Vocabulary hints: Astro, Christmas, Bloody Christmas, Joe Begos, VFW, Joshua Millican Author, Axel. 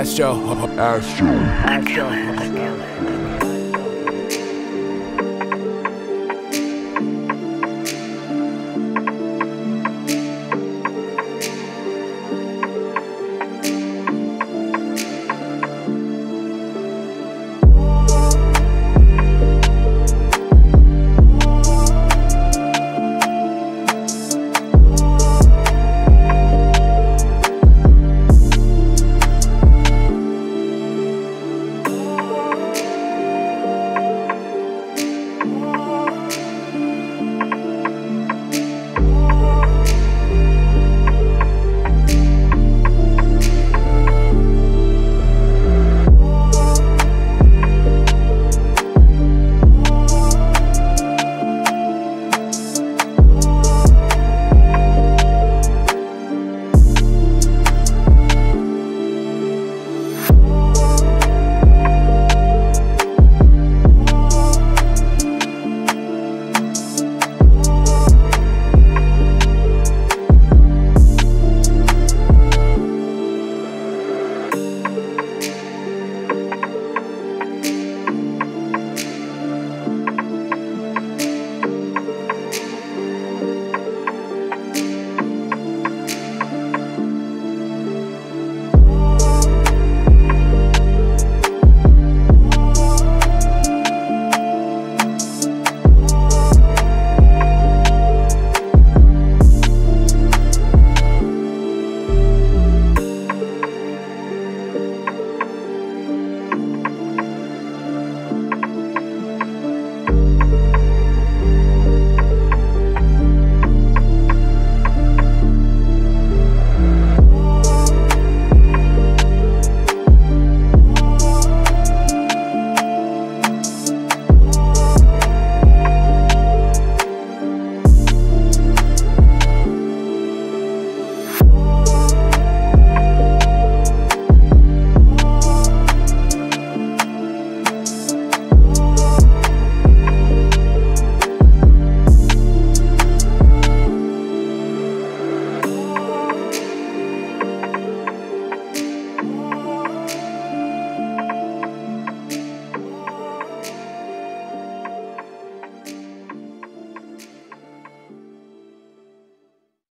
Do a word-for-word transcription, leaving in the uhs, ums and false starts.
Astro. Astro. Axel.